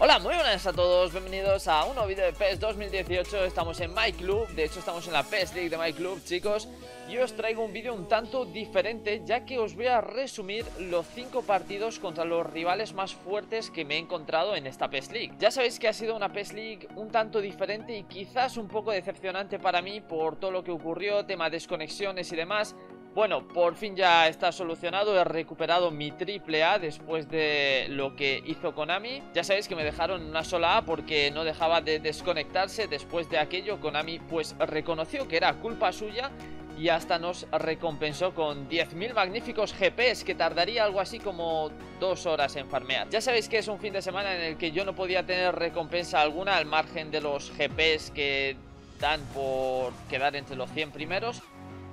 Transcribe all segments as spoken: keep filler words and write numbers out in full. Hola, muy buenas a todos, bienvenidos a un nuevo vídeo de P E S dos mil dieciocho. Estamos en MyClub, de hecho estamos en la P E S League de MyClub, chicos. Y os traigo un vídeo un tanto diferente, ya que os voy a resumir los cinco partidos contra los rivales más fuertes que me he encontrado en esta P E S League. Ya sabéis que ha sido una P E S League un tanto diferente y quizás un poco decepcionante para mí por todo lo que ocurrió, tema desconexiones y demás. Bueno, por fin ya está solucionado, he recuperado mi triple A después de lo que hizo Konami. Ya sabéis que me dejaron una sola A porque no dejaba de desconectarse. Después de aquello, Konami pues reconoció que era culpa suya y hasta nos recompensó con diez mil magníficos G Ps que tardaría algo así como dos horas en farmear. Ya sabéis que es un fin de semana en el que yo no podía tener recompensa alguna al margen de los G Ps que dan por quedar entre los cien primeros,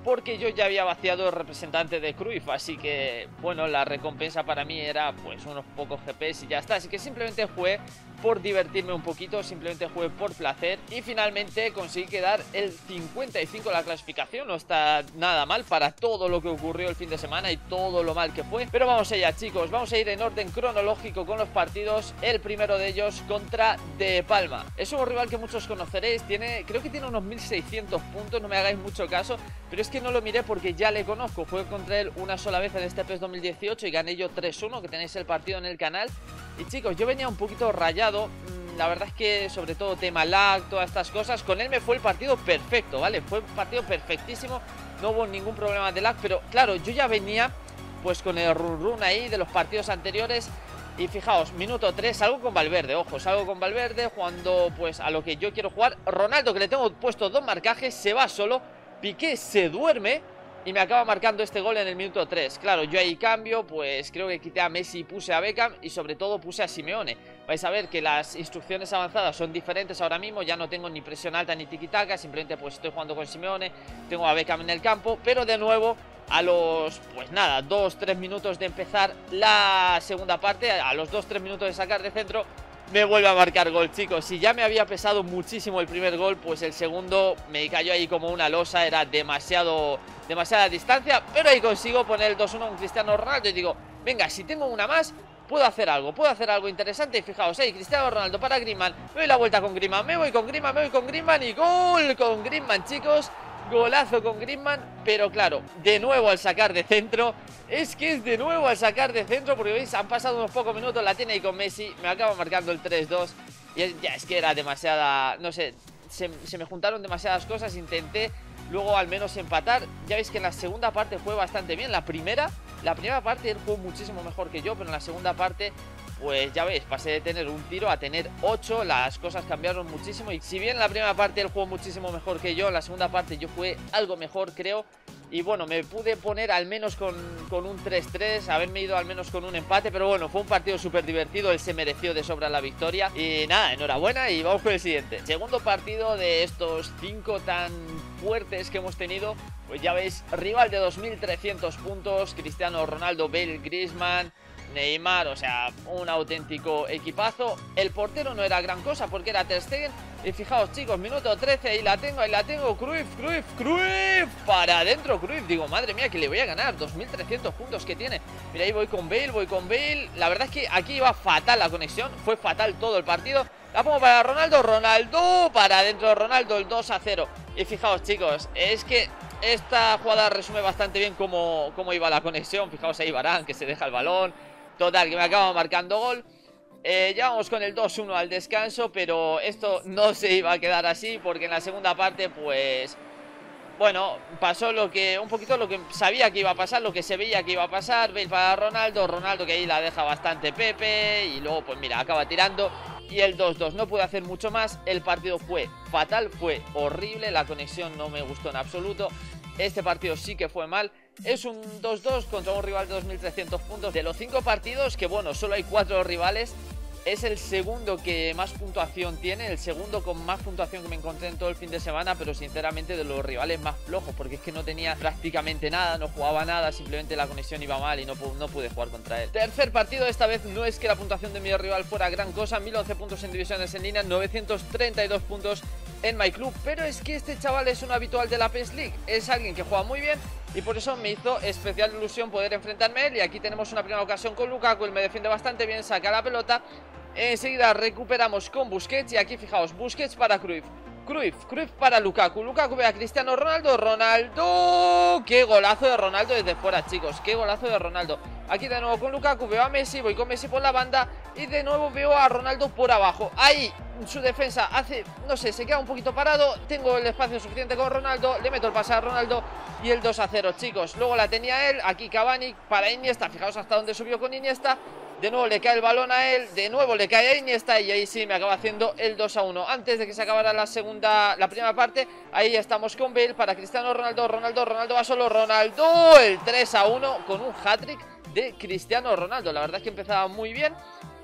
porque yo ya había vaciado el representante de Cruyff, así que, bueno, la recompensa para mí era, pues, unos pocos G Ps y ya está. Así que simplemente jugué por divertirme un poquito, simplemente jugué por placer. Y finalmente conseguí quedar el cincuenta y cinco en la clasificación, no está nada mal para todo lo que ocurrió el fin de semana y todo lo mal que fue. Pero vamos allá, chicos, vamos a ir en orden cronológico con los partidos. El primero de ellos contra De Palma. Es un rival que muchos conoceréis, tiene, creo que tiene unos mil seiscientos puntos, no me hagáis mucho caso, pero es que no lo miré porque ya le conozco. Jugué contra él una sola vez en este P E S dos mil dieciocho y gané yo tres uno, que tenéis el partido en el canal. Y chicos, yo venía un poquito rayado, la verdad es que sobre todo tema lag, todas estas cosas. Con él me fue el partido perfecto, ¿vale? Fue un partido perfectísimo, no hubo ningún problema de lag, pero claro, yo ya venía pues con el run run ahí de los partidos anteriores. Y fijaos, minuto tres, salgo con Valverde, ojo, salgo con Valverde jugando pues a lo que yo quiero jugar. Ronaldo, que le tengo puesto dos marcajes, se va solo. Piqué se duerme y me acaba marcando este gol en el minuto tres. Claro, yo ahí cambio, pues creo que quité a Messi y puse a Beckham y sobre todo puse a Simeone. Vais a ver que las instrucciones avanzadas son diferentes ahora mismo, ya no tengo ni presión alta ni tiki-taka, simplemente pues estoy jugando con Simeone, tengo a Beckham en el campo, pero de nuevo a los, pues nada, dos tres minutos de empezar la segunda parte, a los dos tres minutos de sacar de centro, me vuelve a marcar gol, chicos. Si ya me había pesado muchísimo el primer gol, pues el segundo me cayó ahí como una losa, era demasiado, demasiada distancia, pero ahí consigo poner el dos uno con Cristiano Ronaldo y digo, venga, si tengo una más, puedo hacer algo, puedo hacer algo interesante. Y fijaos, ahí Cristiano Ronaldo para Griezmann, me doy la vuelta con Griezmann, me voy con Griezmann, me voy con Griezmann y gol con Griezmann, chicos. Golazo con Griezmann, pero claro, de nuevo al sacar de centro, es que es de nuevo al sacar de centro, porque veis, han pasado unos pocos minutos, la tiene ahí con Messi, me acaba marcando el tres dos, y es, ya es que era demasiada, no sé, se, se me juntaron demasiadas cosas, intenté luego al menos empatar. Ya veis que en la segunda parte fue bastante bien, la primera, la primera parte él jugó muchísimo mejor que yo, pero en la segunda parte, pues ya veis, pasé de tener un tiro a tener ocho, las cosas cambiaron muchísimo. Y si bien en la primera parte él jugó muchísimo mejor que yo, en la segunda parte yo jugué algo mejor, creo. Y bueno, me pude poner al menos con, con un tres tres, haberme ido al menos con un empate. Pero bueno, fue un partido súper divertido, él se mereció de sobra la victoria. Y nada, enhorabuena y vamos con el siguiente. Segundo partido de estos cinco tan fuertes que hemos tenido. Pues ya veis, rival de dos mil trescientos puntos, Cristiano Ronaldo, Bale, Griezmann, Neymar, o sea, un auténtico equipazo. El portero no era gran cosa porque era Ter Stegen. Y fijaos, chicos, minuto trece, ahí la tengo, ahí la tengo, Cruyff, Cruyff, Cruyff, para adentro Cruyff. Digo, madre mía, que le voy a ganar, dos mil trescientos puntos que tiene. Mira, ahí voy con Bale, voy con Bale. La verdad es que aquí iba fatal la conexión, fue fatal todo el partido. La pongo para Ronaldo, Ronaldo, para adentro Ronaldo, el dos a cero. Y fijaos, chicos, es que esta jugada resume bastante bien cómo, cómo iba la conexión. Fijaos ahí Varane, que se deja el balón. Total, que me acaba marcando gol. Eh, llevamos con el dos uno al descanso, pero esto no se iba a quedar así, porque en la segunda parte, pues, bueno, pasó lo que, un poquito lo que sabía que iba a pasar, lo que se veía que iba a pasar. Bale para Ronaldo, Ronaldo que ahí la deja bastante Pepe, y luego, pues mira, acaba tirando. Y el dos dos, no pude hacer mucho más, el partido fue fatal, fue horrible, la conexión no me gustó en absoluto. Este partido sí que fue mal. Es un dos dos contra un rival de dos mil trescientos puntos. De los cinco partidos, que bueno, solo hay cuatro rivales, es el segundo que más puntuación tiene, el segundo con más puntuación que me encontré en todo el fin de semana, pero sinceramente de los rivales más flojos, porque es que no tenía prácticamente nada, no jugaba nada, simplemente la conexión iba mal y no, no pude jugar contra él. Tercer partido, esta vez no es que la puntuación de mi rival fuera gran cosa, mil once puntos en divisiones en línea, novecientos treinta y dos puntos en MyClub, pero es que este chaval es un habitual de la P E S League, es alguien que juega muy bien y por eso me hizo especial ilusión poder enfrentarme a él. Y aquí tenemos una primera ocasión con Lukaku, él me defiende bastante bien, saca la pelota Enseguida recuperamos con Busquets. Y aquí fijaos, Busquets para Cruyff, Cruyff, Cruyff para Lukaku, Lukaku ve a Cristiano Ronaldo, Ronaldo, qué golazo de Ronaldo desde fuera, chicos, qué golazo de Ronaldo. Aquí de nuevo con Lukaku, veo a Messi, voy con Messi por la banda y de nuevo veo a Ronaldo por abajo. Ahí su defensa hace, no sé, se queda un poquito parado, tengo el espacio suficiente con Ronaldo, le meto el pase a Ronaldo y el dos a cero, chicos. Luego la tenía él, aquí Cavani para Iniesta, fijaos hasta dónde subió con Iniesta. De nuevo le cae el balón a él, de nuevo le cae a Iniesta y ahí sí me acaba haciendo el dos a uno. Antes de que se acabara la segunda, la primera parte, ahí estamos con Bale para Cristiano Ronaldo, Ronaldo, Ronaldo va solo, Ronaldo, el tres a uno con un hat-trick de Cristiano Ronaldo. La verdad es que empezaba muy bien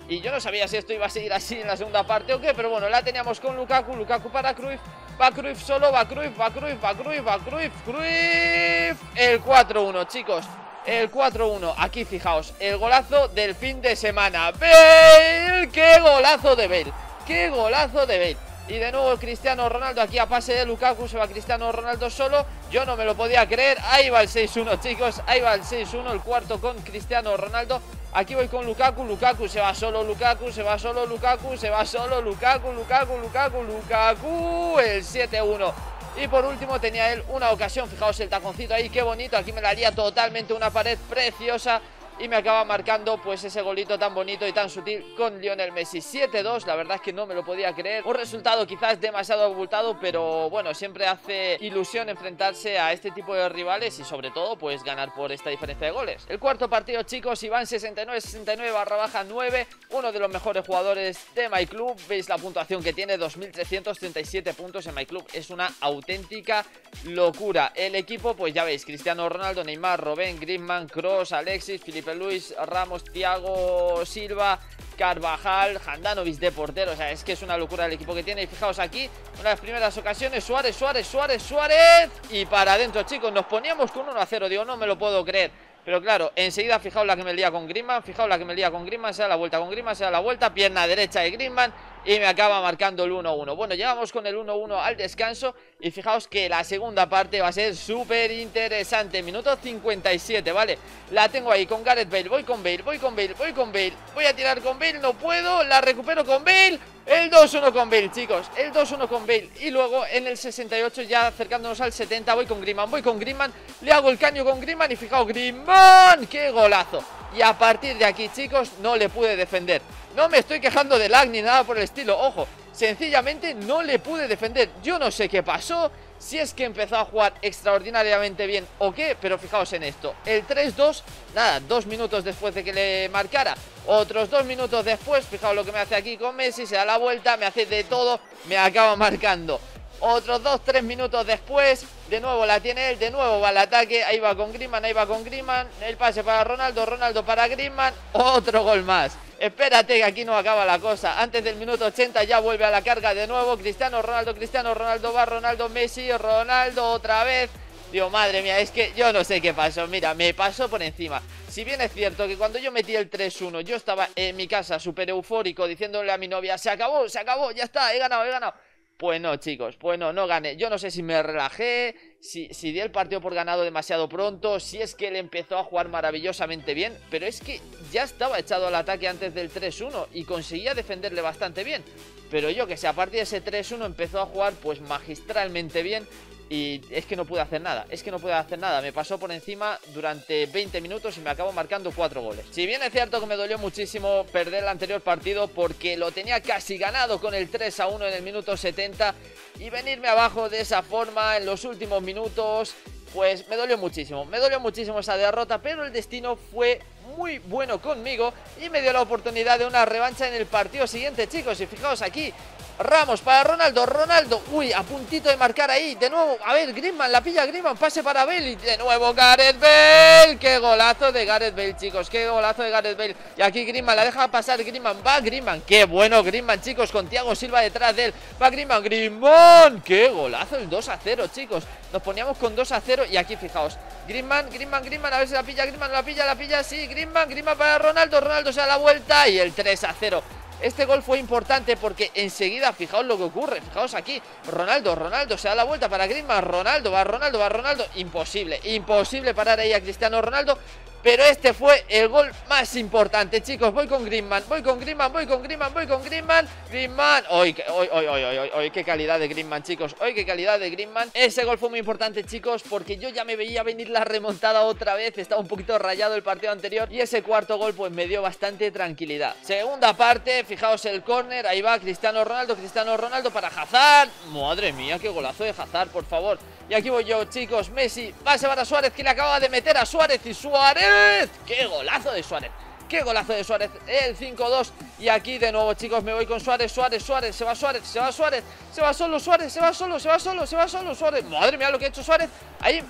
y yo no sabía si esto iba a seguir así en la segunda parte o qué, pero bueno, la teníamos con Lukaku, Lukaku para Cruyff, va Cruyff solo, va Cruyff, va Cruyff, va Cruyff, va Cruyff, Cruyff, el cuatro uno, chicos. El cuatro uno, aquí fijaos, el golazo del fin de semana. ¡Bale! ¡Qué golazo de Bale! ¡Qué golazo de Bale! Y de nuevo Cristiano Ronaldo, aquí a pase de Lukaku, se va Cristiano Ronaldo solo. Yo no me lo podía creer, ahí va el seis uno, chicos. Ahí va el seis uno, el cuarto con Cristiano Ronaldo. Aquí voy con Lukaku, Lukaku se va solo, Lukaku se va solo, Lukaku se va solo, Lukaku, Lukaku, Lukaku, Lukaku, el siete uno. Y por último tenía él una ocasión, fijaos el taconcito ahí, qué bonito, aquí me la haría totalmente una pared preciosa y me acaba marcando pues ese golito tan bonito y tan sutil con Lionel Messi. Siete dos, la verdad es que no me lo podía creer, un resultado quizás demasiado abultado, pero bueno, siempre hace ilusión enfrentarse a este tipo de rivales y sobre todo pues ganar por esta diferencia de goles. El cuarto partido, chicos, Iván sesenta y nueve, sesenta y nueve barra baja nueve, uno de los mejores jugadores de MyClub. Veis la puntuación que tiene, dos mil trescientos treinta y siete puntos en MyClub, es una auténtica locura. El equipo pues ya veis, Cristiano Ronaldo, Neymar, Robben, Griezmann, Kroos, Alexis, Filipe Luis, Ramos, Thiago Silva, Carvajal, Handanovic de portero. O sea, es que es una locura el equipo que tiene. Y fijaos aquí, una de las primeras ocasiones, Suárez, Suárez, Suárez, Suárez, y para adentro, chicos, nos poníamos con uno a cero. Digo, no me lo puedo creer. Pero claro, enseguida fijaos la que me lía con Griezmann, fijaos la que me lía con Griezmann, se da la vuelta con Griezmann, se da la vuelta, pierna derecha de Griezmann y me acaba marcando el uno uno. Bueno, llegamos con el uno uno al descanso y fijaos que la segunda parte va a ser súper interesante. Minuto cincuenta y siete, ¿vale? La tengo ahí con Gareth Bale, voy con Bale, voy con Bale, voy con Bale, voy a tirar con Bale, no puedo, la recupero con Bale. El dos uno con Bale, chicos, el dos uno con Bale. Y luego en el sesenta y ocho, ya acercándonos al setenta, voy con Griezmann, voy con Griezmann, le hago el caño con Griezmann y fijaos, Griezmann, qué golazo. Y a partir de aquí, chicos, no le pude defender. No me estoy quejando de lag ni nada por el estilo, ojo, sencillamente no le pude defender. Yo no sé qué pasó, si es que empezó a jugar extraordinariamente bien o qué, pero fijaos en esto, el tres dos, nada, dos minutos después de que le marcara, otros dos minutos después, fijaos lo que me hace aquí con Messi, se da la vuelta, me hace de todo, me acaba marcando. Otros dos, tres minutos después, de nuevo la tiene él, de nuevo va al ataque, ahí va con Griezmann, ahí va con Griezmann, el pase para Ronaldo, Ronaldo para Griezmann, otro gol más. Espérate que aquí no acaba la cosa. Antes del minuto ochenta ya vuelve a la carga de nuevo Cristiano Ronaldo, Cristiano Ronaldo va Ronaldo, Messi, Ronaldo otra vez. Digo, madre mía, es que yo no sé qué pasó. Mira, me pasó por encima. Si bien es cierto que cuando yo metí el tres uno yo estaba en mi casa súper eufórico diciéndole a mi novia, se acabó, se acabó, ya está, he ganado, he ganado. Pues no, chicos, pues no, no gané. Yo no sé si me relajé, si, si di el partido por ganado demasiado pronto, si es que él empezó a jugar maravillosamente bien, pero es que ya estaba echado al ataque antes del tres uno y conseguía defenderle bastante bien. Pero yo que sé, a partir de ese tres uno empezó a jugar pues magistralmente bien y es que no pude hacer nada, es que no pude hacer nada. Me pasó por encima durante veinte minutos y me acabo marcando cuatro goles. Si bien es cierto que me dolió muchísimo perder el anterior partido porque lo tenía casi ganado con el tres a uno en el minuto setenta y venirme abajo de esa forma en los últimos minutos minutos, pues me dolió muchísimo, me dolió muchísimo esa derrota, pero el destino fue muy bueno conmigo y me dio la oportunidad de una revancha en el partido siguiente, chicos. Y fijaos aquí, Ramos para Ronaldo, Ronaldo, uy, a puntito de marcar ahí, de nuevo, a ver, Griezmann, la pilla Griezmann, pase para Bale y de nuevo Gareth Bale, qué golazo de Gareth Bale, chicos, qué golazo de Gareth Bale. Y aquí Griezmann, la deja pasar Griezmann, va Griezmann, qué bueno Griezmann, chicos, con Thiago Silva detrás de él, va Griezmann, Griezmann, qué golazo, el dos a cero, chicos, nos poníamos con dos a cero y aquí fijaos, Griezmann, Griezmann, Griezmann, a ver si la pilla Griezmann, la pilla, la pilla, sí, Griezmann, Griezmann para Ronaldo, Ronaldo se da la vuelta y el tres a cero. Este gol fue importante porque enseguida, fijaos lo que ocurre, fijaos aquí, Ronaldo, Ronaldo, se da la vuelta para Griezmann, Ronaldo, va Ronaldo, va Ronaldo, imposible, imposible parar ahí a Cristiano Ronaldo, Pero este fue el gol más importante, chicos. Voy con Griezmann, voy con Griezmann, voy con Griezmann, voy con Griezmann. Griezmann. Hoy, hoy, hoy, hoy, hoy, hoy, qué calidad de Griezmann, chicos. Hoy, qué calidad de Griezmann. Ese gol fue muy importante, chicos, porque yo ya me veía venir la remontada otra vez. Estaba un poquito rayado el partido anterior y ese cuarto gol pues me dio bastante tranquilidad. Segunda parte, fijaos el córner. Ahí va Cristiano Ronaldo, Cristiano Ronaldo para Hazard. Madre mía, qué golazo de Hazard, por favor. Y aquí voy yo, chicos. Messi, pase para Suárez, que le acaba de meter a Suárez. Y Suárez, qué golazo de Suárez. Qué golazo de Suárez, el cinco dos. Y aquí de nuevo, chicos, me voy con Suárez, Suárez, Suárez, se va Suárez, se va Suárez, se va solo Suárez, se va solo, se va solo, se va solo Suárez. Madre mía lo que ha hecho Suárez. Ahí,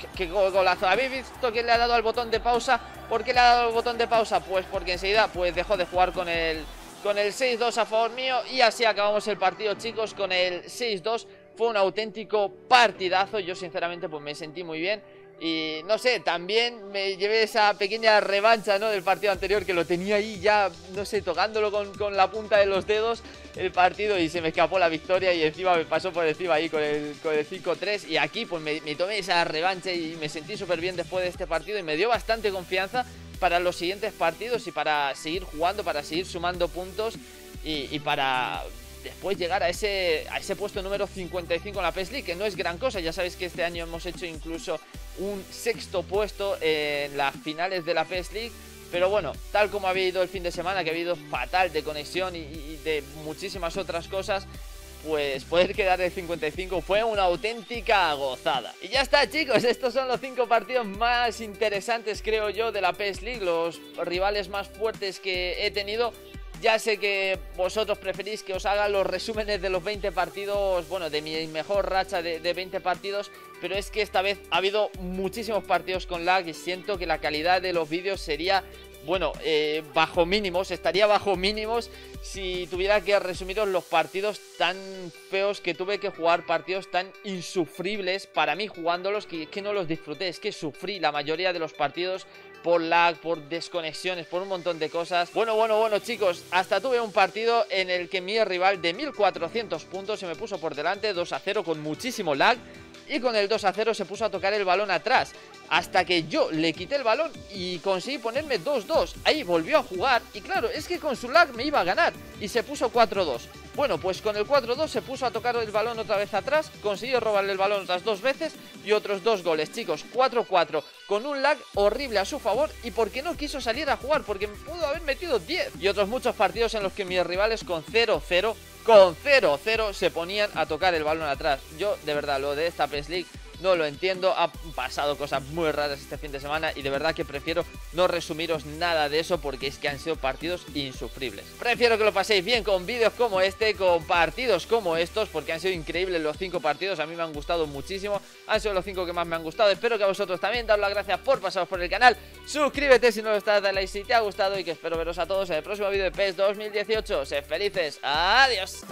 qué, qué golazo. ¿Habéis visto quién le ha dado al botón de pausa? ¿Por qué le ha dado el botón de pausa? Pues porque enseguida pues dejó de jugar con el, con el seis dos a favor mío. Y así acabamos el partido, chicos, con el seis dos. Fue un auténtico partidazo. Yo sinceramente pues me sentí muy bien. Y no sé, también me llevé esa pequeña revancha, ¿no?, del partido anterior, que lo tenía ahí ya, no sé, tocándolo con, con la punta de los dedos el partido, y se me escapó la victoria y encima me pasó por encima ahí con el, con el cinco tres. Y aquí pues me, me tomé esa revancha y me sentí súper bien después de este partido y me dio bastante confianza para los siguientes partidos y para seguir jugando, para seguir sumando puntos y, y para... después llegar a ese, a ese puesto número cincuenta y cinco en la P E S League, que no es gran cosa. Ya sabéis que este año hemos hecho incluso un sexto puesto en las finales de la P E S League. Pero bueno, tal como ha habido el fin de semana, que ha habido fatal de conexión y, y de muchísimas otras cosas, pues poder quedar en cincuenta y cinco fue una auténtica gozada. Y ya está, chicos, estos son los cinco partidos más interesantes, creo yo, de la P E S League, los rivales más fuertes que he tenido. Ya sé que vosotros preferís que os haga los resúmenes de los veinte partidos, bueno, de mi mejor racha de, de veinte partidos, pero es que esta vez ha habido muchísimos partidos con lag y siento que la calidad de los vídeos sería, bueno, eh, bajo mínimos, estaría bajo mínimos si tuviera que resumiros los partidos tan feos que tuve que jugar, partidos tan insufribles para mí jugándolos, que, que no los disfruté, es que sufrí la mayoría de los partidos por lag, por desconexiones, por un montón de cosas. Bueno, bueno, bueno, chicos, hasta tuve un partido en el que mi rival de mil cuatrocientos puntos se me puso por delante dos a cero con muchísimo lag, y con el dos a cero se puso a tocar el balón atrás hasta que yo le quité el balón y conseguí ponerme dos dos. Ahí volvió a jugar y claro, es que con su lag me iba a ganar y se puso cuatro dos. Bueno, pues con el cuatro dos se puso a tocar el balón otra vez atrás, consiguió robarle el balón otras dos veces y otros dos goles, chicos. cuatro cuatro, con un lag horrible a su favor y porque no quiso salir a jugar, porque pudo haber metido diez. Y otros muchos partidos en los que mis rivales con cero cero, con cero cero se ponían a tocar el balón atrás. Yo, de verdad, lo de esta P E S League no lo entiendo, ha pasado cosas muy raras este fin de semana y de verdad que prefiero no resumiros nada de eso porque es que han sido partidos insufribles. Prefiero que lo paséis bien con vídeos como este, con partidos como estos, porque han sido increíbles los cinco partidos, a mí me han gustado muchísimo, han sido los cinco que más me han gustado. Espero que a vosotros también. Daros las gracias por pasaros por el canal, suscríbete si no lo estás, dale like si te ha gustado y que espero veros a todos en el próximo vídeo de PES dos mil dieciocho. Sed felices, adiós.